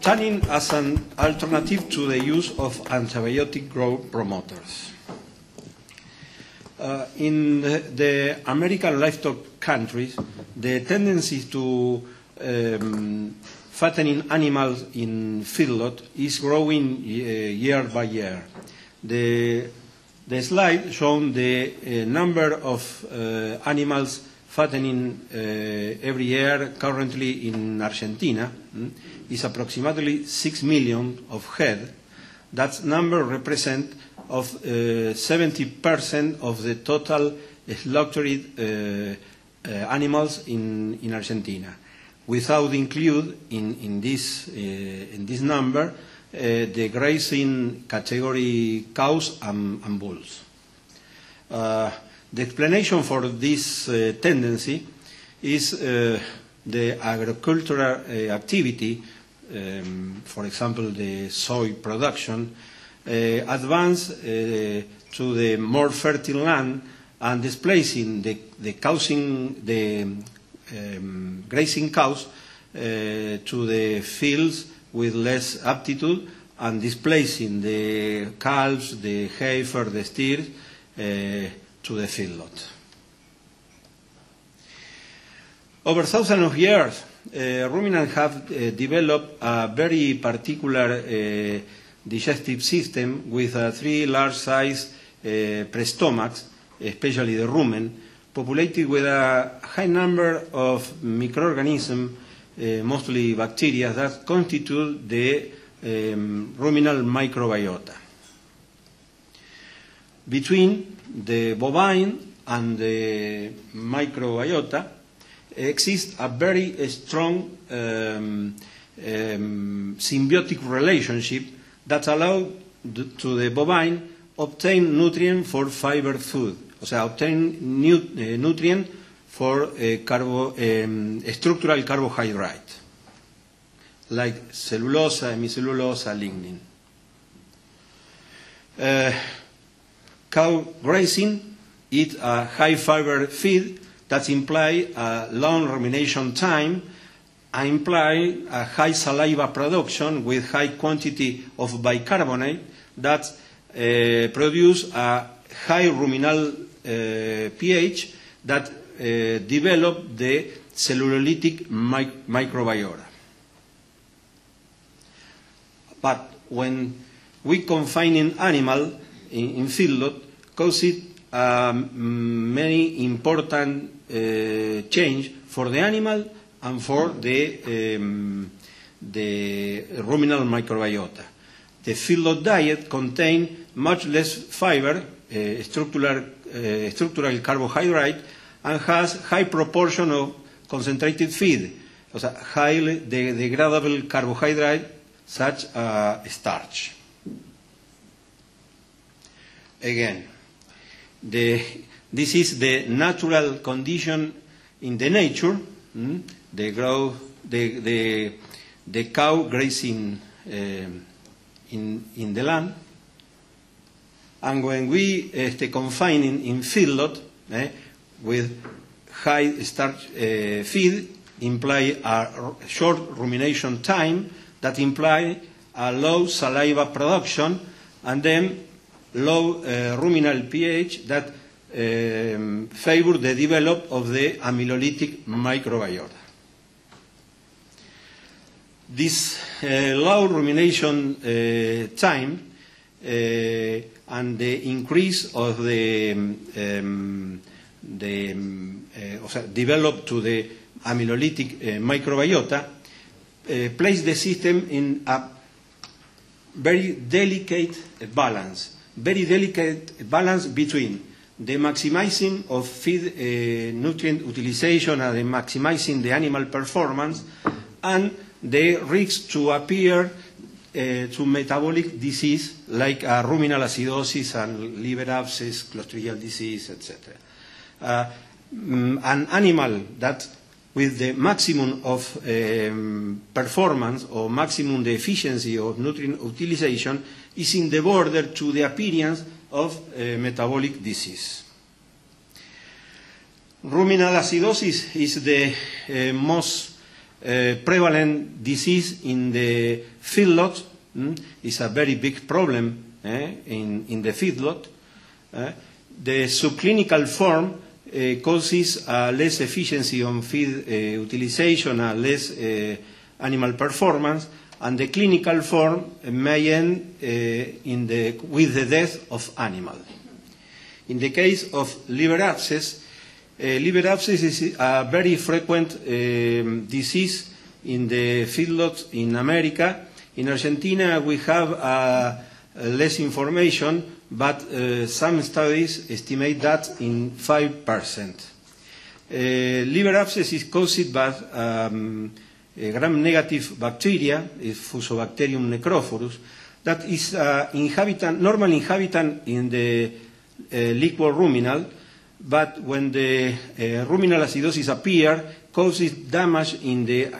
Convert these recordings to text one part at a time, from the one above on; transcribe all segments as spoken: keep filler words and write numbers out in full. Tannin as an alternative to the use of antibiotic growth promoters. Uh, in the, the American livestock countries, the tendency to um, fattening animals in feedlot is growing uh, year by year. The, the slide shown the uh, number of uh, animals fattening uh, every year currently in Argentina mm, is approximately six million of head. That number represents of uh, seventy percent of the total slaughtered uh, uh, animals in, in Argentina. Without include in, in, this, uh, in this number uh, the grazing category cows and, and bulls. Uh, the explanation for this uh, tendency is uh, the agricultural uh, activity, um, for example the soy production, Uh, advance uh, to the more fertile land and displacing the, the, causing, the um, grazing cows uh, to the fields with less aptitude and displacing the calves, the heifer, the steers uh, to the feedlot. Over thousands of years, uh, ruminants have uh, developed a very particular uh, digestive system with uh, three large-sized uh, prestomacs, especially the rumen, populated with a high number of microorganisms, uh, mostly bacteria, that constitute the um, ruminal microbiota. Between the bovine and the microbiota exists a very strong um, um, symbiotic relationship that allow to the bovine obtain nutrient for fiber food, o sea, obtain new, uh, nutrient for uh, carbo, um, structural carbohydrate, like cellulosa, hemicellulosa, lignin. Uh, cow grazing is a high fiber feed that implies a long rumination time. I imply a high saliva production with high quantity of bicarbonate that uh, produce a high ruminal uh, pH that uh, develop the cellulolytic mic microbiota. But when we confine an animal in, in feedlot, causes um, many important uh, change for the animal and for the, um, the ruminal microbiota. The feedlot diet contains much less fiber, uh, structural, uh, structural carbohydrate, and has high proportion of concentrated feed, o sea, highly degradable carbohydrate such as uh, starch. Again, the, this is the natural condition in the nature. Mm? The, grow, the, the, the cow grazing uh, in, in the land. And when we uh, confine in, in feedlot eh, with high starch uh, feed, imply a short rumination time that implies a low saliva production and then low uh, ruminal pH that um, favor the development of the amylolytic microbiota. This uh, low rumination uh, time uh, and the increase of the, um, the um, uh, developed to the amylolytic uh, microbiota uh, place the system in a very delicate balance, very delicate balance between the maximizing of feed uh, nutrient utilization and the maximizing the animal performance and the risk to appear uh, to metabolic disease like uh, ruminal acidosis and liver abscess, clostridial disease, et cetera. Uh, an animal that with the maximum of um, performance or maximum the efficiency of nutrient utilization is in the border to the appearance of uh, metabolic disease. Ruminal acidosis is the uh, most uh, prevalent disease in the feedlot. Mm? It's a very big problem eh, in, in the feedlot. Uh, the subclinical form uh, causes uh, less efficiency on feed uh, utilization and less uh, animal performance, and the clinical form may end uh, in the, with the death of animal. In the case of liver abscess, uh, liver abscess is a very frequent uh, disease in the feedlots in America. In Argentina we have uh, less information, but uh, some studies estimate that in five percent. Uh, liver abscess is caused by um, gram-negative bacteria, Fusobacterium necrophorus, that is uh, inhabitant, normal inhabitant in the uh, liquor ruminal, but when the uh, ruminal acidosis appears, causes damage in the uh,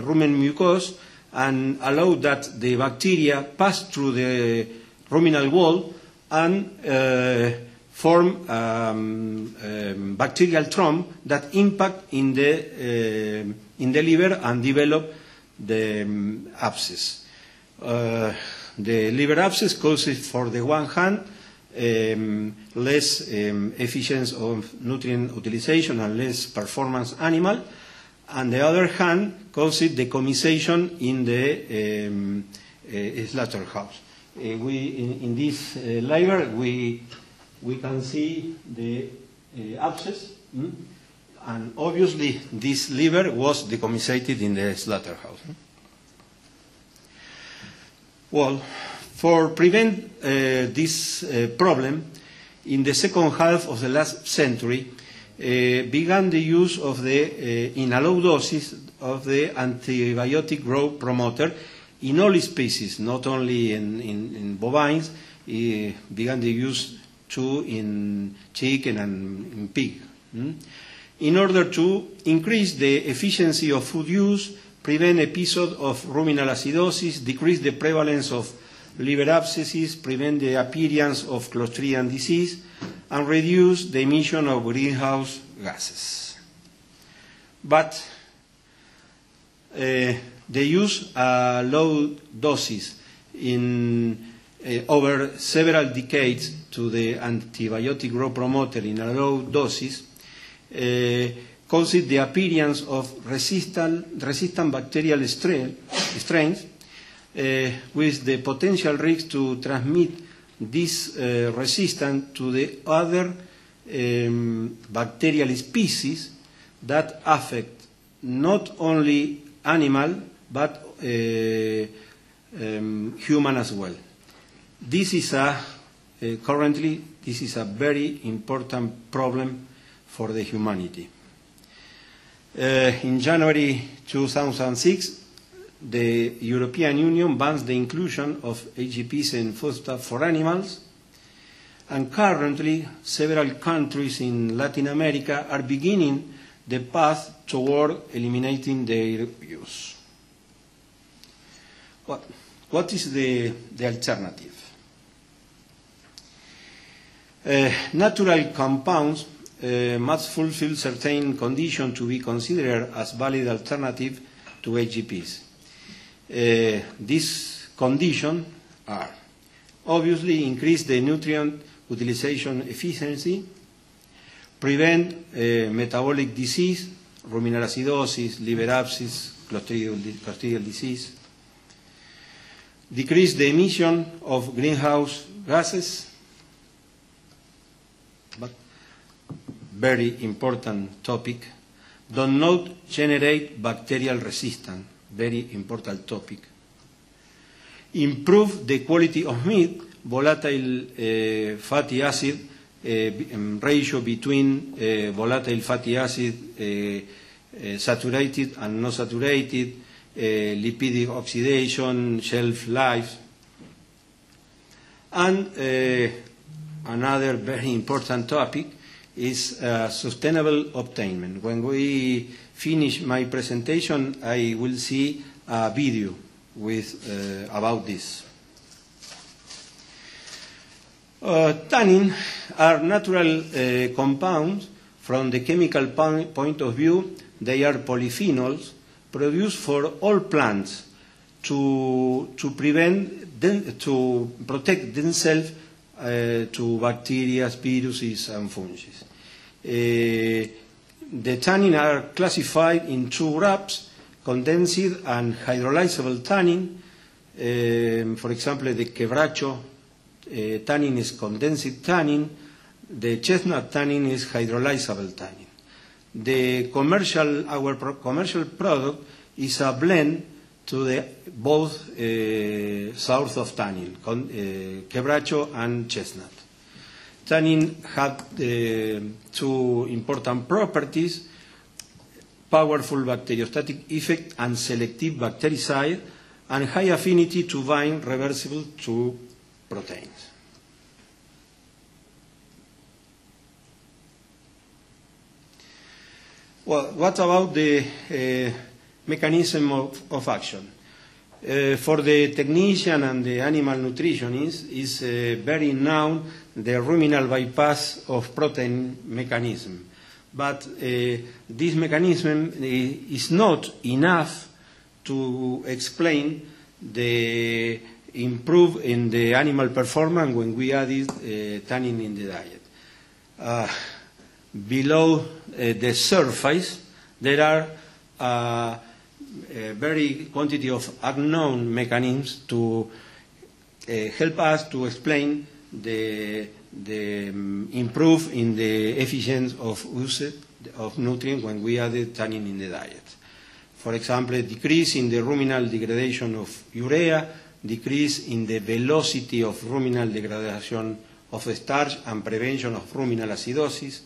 rumen mucus and allows that the bacteria pass through the ruminal wall and uh, form um, um, bacterial tromb that impact in the uh, in the liver and develop the um, abscess. Uh, the liver abscess causes, for the one hand, um, less um, efficiency of nutrient utilization and less performance animal, and the other hand causes decomisation in the um, uh, slaughterhouse. Uh, we, in, in this uh, liver, we, we can see the uh, abscess. Mm? And obviously, this liver was decommissated in the slaughterhouse. Well, for prevent uh, this uh, problem, in the second half of the last century, uh, began the use of the uh, in a low doses of the antibiotic growth promoter in all species, not only in, in, in bovines. Uh, began the use too in chicken and in pig. Hmm? In order to increase the efficiency of food use, prevent episodes of ruminal acidosis, decrease the prevalence of liver abscesses, prevent the appearance of Clostridium disease, and reduce the emission of greenhouse gases. But uh, they use a low doses in uh, over several decades to the antibiotic growth promoter in a low doses Uh, causes the appearance of resistant, resistant bacterial strain, strains uh, with the potential risk to transmit this uh, resistance to the other um, bacterial species that affect not only animal but uh, um, human as well. This is a, uh, currently, this is a very important problem for the humanity. Uh, in January two thousand six, the European Union bans the inclusion of A G Ps in foodstuff for animals, and currently several countries in Latin America are beginning the path toward eliminating their use. What, what is the, the alternative? Uh, natural compounds Uh, must fulfill certain conditions to be considered as valid alternative to A G Ps. Uh, these conditions are obviously increase the nutrient utilization efficiency, prevent uh, metabolic disease, ruminal acidosis, liver abscess, clostridial, clostridial disease, decrease the emission of greenhouse gases, but very important topic, do not generate bacterial resistance, very important topic. Improve the quality of meat, volatile uh, fatty acid uh, ratio between uh, volatile fatty acid uh, uh, saturated and not saturated, uh, lipidic oxidation, shelf life, and uh, another very important topic is uh, sustainable obtainment. When we finish my presentation, I will see a video with, uh, about this. Uh, Tannins are natural uh, compounds. From the chemical point of view, they are polyphenols produced for all plants to, to prevent them, to protect themselves uh, to bacteria, viruses and fungi. Uh, the tannin are classified in two groups, condensed and hydrolyzable tannin. Um, for example, the Quebracho uh, tannin is condensed tannin, the chestnut tannin is hydrolyzable tannin. The commercial, our pro commercial product is a blend to the both uh, sorts of tannin, con, uh, Quebracho and chestnut. Tannin had uh, two important properties: powerful bacteriostatic effect and selective bactericide, and high affinity to bind reversible to proteins. Well, what about the uh, mechanism of, of action? Uh, for the technician and the animal nutritionist, is uh, very known the ruminal bypass of protein mechanism. But uh, this mechanism is not enough to explain the improve in the animal performance when we added uh, tannin in the diet. Uh, below uh, the surface, there are uh, a very quantity of unknown mechanisms to uh, help us to explain the, the um, improve in the efficiency of usage of nutrients when we added tannin in the diet. For example, decrease in the ruminal degradation of urea, decrease in the velocity of ruminal degradation of starch and prevention of ruminal acidosis,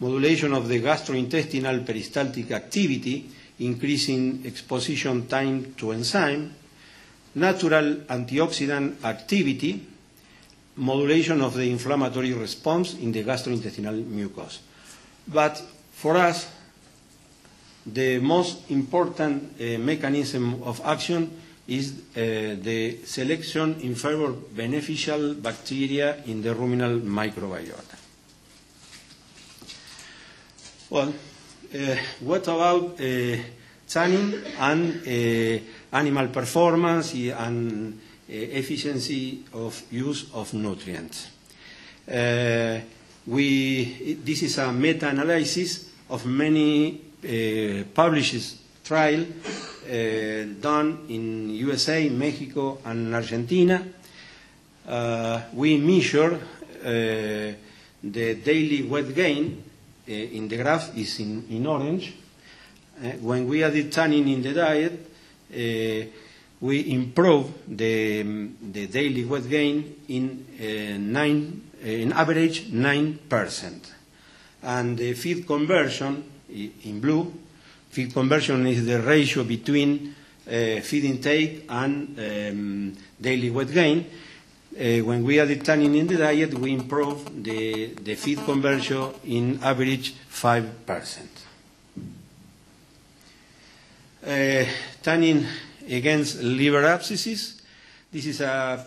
modulation of the gastrointestinal peristaltic activity, increasing exposition time to enzyme, natural antioxidant activity, modulation of the inflammatory response in the gastrointestinal mucus. But for us, the most important uh, mechanism of action is uh, the selection in favor of beneficial bacteria in the ruminal microbiota. Well, uh, what about uh, tannin and uh, animal performance and uh, efficiency of use of nutrients? Uh, we, this is a meta-analysis of many Uh, published trial uh, done in U S A, Mexico, and Argentina. Uh, we measure uh, the daily weight gain. Uh, in the graph is in, in orange. Uh, when we added tannin in the diet, uh, we improve the, the daily weight gain in uh, nine, uh, in average nine percent, and the feed conversion. In blue, feed conversion is the ratio between uh, feed intake and um, daily weight gain. Uh, when we added tannin in the diet, we improved the, the feed conversion in average five percent. Uh, tannin against liver abscesses. This is a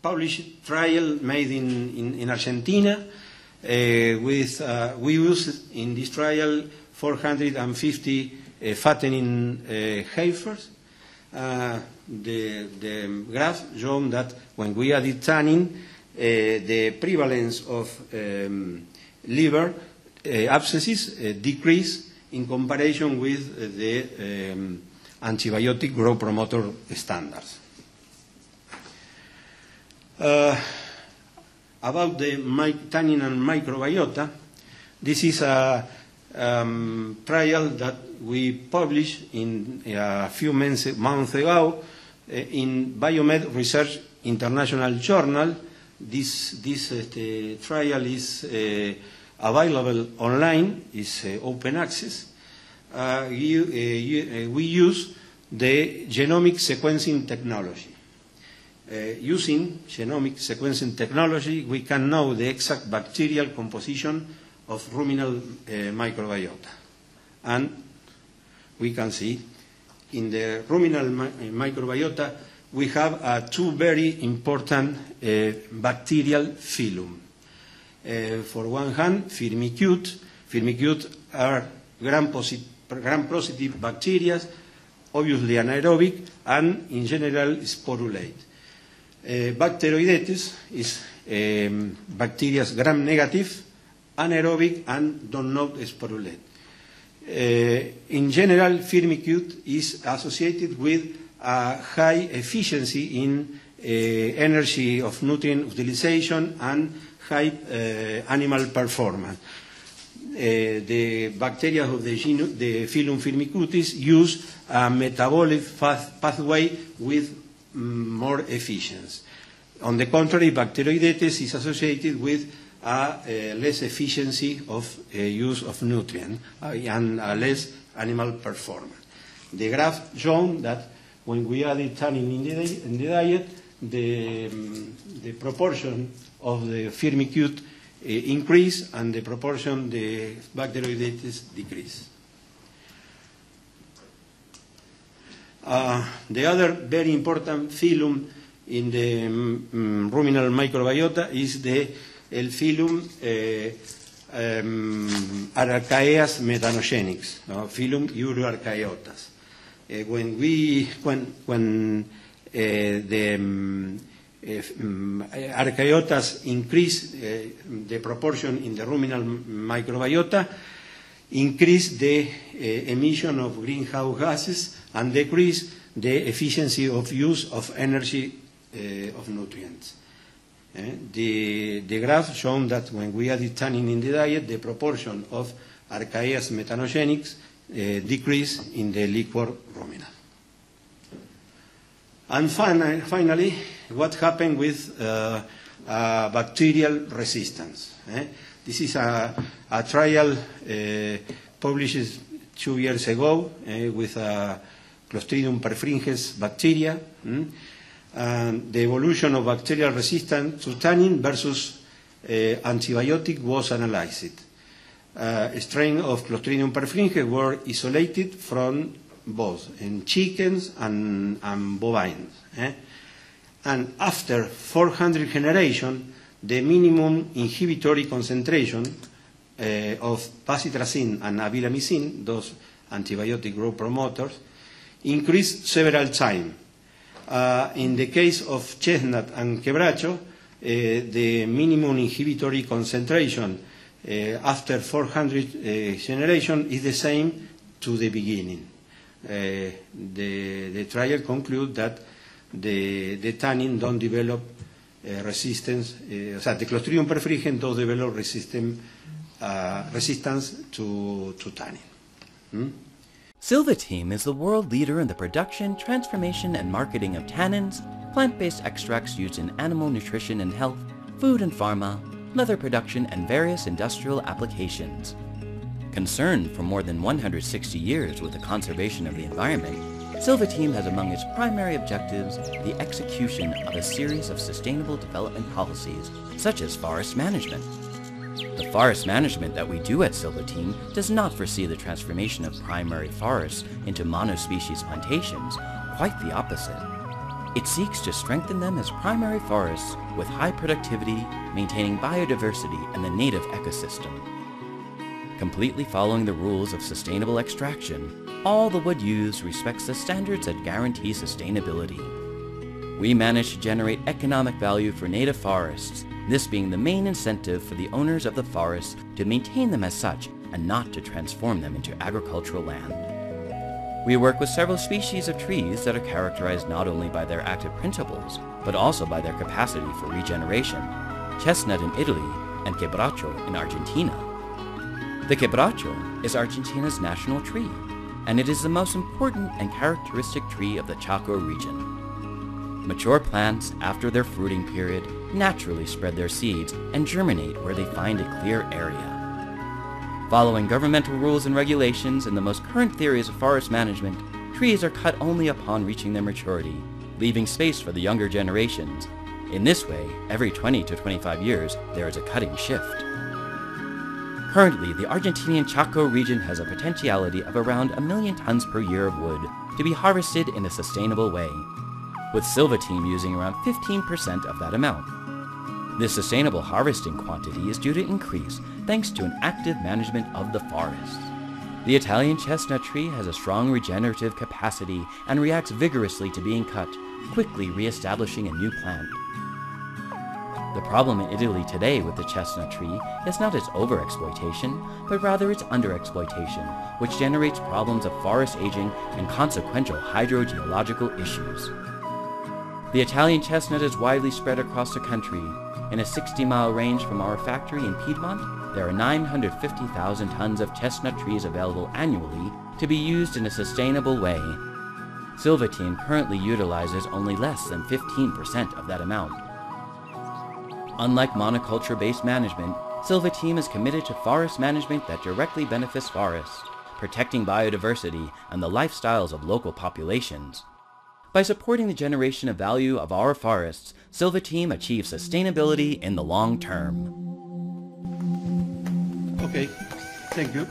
published trial made in, in, in Argentina. Uh, with, uh, we used in this trial four hundred fifty uh, fattening uh, heifers. Uh, the, the graph showed that when we added tannin, uh, the prevalence of um, liver uh, abscesses uh, decreased in comparison with uh, the um, antibiotic growth promoter standards. Uh, about the tannin and microbiota, this is a Um, trial that we published in uh, a few months, months ago uh, in Biomed Research International Journal. This, this uh, trial is uh, available online, is uh, open access. Uh, you, uh, you, uh, we use the genomic sequencing technology. Uh, using genomic sequencing technology, we can know the exact bacterial composition of ruminal uh, microbiota. And we can see in the ruminal mi microbiota we have uh, two very important uh, bacterial phylum. Uh, for one hand, Firmicutes. Firmicutes are gram-positive gram bacteria obviously anaerobic, and in general sporulate. Uh, Bacteroidetes is um, bacteria gram-negative, anaerobic, and do not sporulate. Uh, in general, Firmicute is associated with a high efficiency in uh, energy of nutrient utilization and high uh, animal performance. Uh, the bacteria of the, the phylum Firmicutis use a metabolic path pathway with um, more efficiency. On the contrary, Bacteroidetes is associated with a uh, less efficiency of uh, use of nutrients uh, and a less animal performance. The graph shown that when we added tannin in the, in the diet, the, um, the proportion of the Firmicute increase and the proportion the Bacteroidetes decrease. Uh, the other very important phylum in the um, ruminal microbiota is the el phylum uh, um, Archaeas metanogenix, no? Phylum Euroarchaeotas. Uh, when we when when uh, the um, If um, Archaeotas increase uh, the proportion in the ruminal microbiota, increase the uh, emission of greenhouse gases and decrease the efficiency of use of energy uh, of nutrients. Uh, the, the graph shown that when we added tannin in the diet, the proportion of Archaeas metanogenix uh, decrease in the liquor ruminal. And fin finally, what happened with uh, uh, bacterial resistance? Eh? This is a, a trial uh, published two years ago uh, with uh, Clostridium perfringens bacteria. Mm? And the evolution of bacterial resistance to tannin versus uh, antibiotic was analyzed. Uh, strains of Clostridium perfringens were isolated from both in chickens and, and bovines. Eh? And after four hundred generation, the minimum inhibitory concentration uh, of Pacitrazine and Avilamisin, those antibiotic growth promoters, increased several times. Uh, in the case of chestnut and quebracho, uh, the minimum inhibitory concentration uh, after four hundred uh, generation is the same to the beginning. Uh, the, the trial conclude that the, the tannin don't develop uh, resistance, uh, o sea, the Clostridium perfringens don't develop resistant, uh, resistance to, to tannin. Hmm? Silvateam is the world leader in the production, transformation, and marketing of tannins, plant-based extracts used in animal nutrition and health, food and pharma, leather production, and various industrial applications. Concerned for more than one hundred sixty years with the conservation of the environment, Silvateam has among its primary objectives the execution of a series of sustainable development policies, such as forest management. The forest management that we do at Silvateam does not foresee the transformation of primary forests into monospecies plantations, quite the opposite. It seeks to strengthen them as primary forests with high productivity, maintaining biodiversity and the native ecosystem. Completely following the rules of sustainable extraction, all the wood used respects the standards that guarantee sustainability. We manage to generate economic value for native forests, this being the main incentive for the owners of the forests to maintain them as such and not to transform them into agricultural land. We work with several species of trees that are characterized not only by their active principles, but also by their capacity for regeneration, chestnut in Italy and quebracho in Argentina. The quebracho is Argentina's national tree, and it is the most important and characteristic tree of the Chaco region. Mature plants, after their fruiting period, naturally spread their seeds and germinate where they find a clear area. Following governmental rules and regulations and the most current theories of forest management, trees are cut only upon reaching their maturity, leaving space for the younger generations. In this way, every twenty to twenty-five years, there is a cutting shift. Currently, the Argentinian Chaco region has a potentiality of around a million tons per year of wood to be harvested in a sustainable way, with Silvateam using around fifteen percent of that amount. This sustainable harvesting quantity is due to increase thanks to an active management of the forests. The Italian chestnut tree has a strong regenerative capacity and reacts vigorously to being cut, quickly re-establishing a new plant. The problem in Italy today with the chestnut tree is not its overexploitation, but rather its underexploitation, which generates problems of forest aging and consequential hydrogeological issues. The Italian chestnut is widely spread across the country. In a sixty mile range from our factory in Piedmont, there are nine hundred fifty thousand tons of chestnut trees available annually to be used in a sustainable way. Silvateam currently utilizes only less than fifteen percent of that amount. Unlike monoculture-based management, Silvateam is committed to forest management that directly benefits forests, protecting biodiversity and the lifestyles of local populations. By supporting the generation of value of our forests, Silvateam achieves sustainability in the long term. Okay, thank you.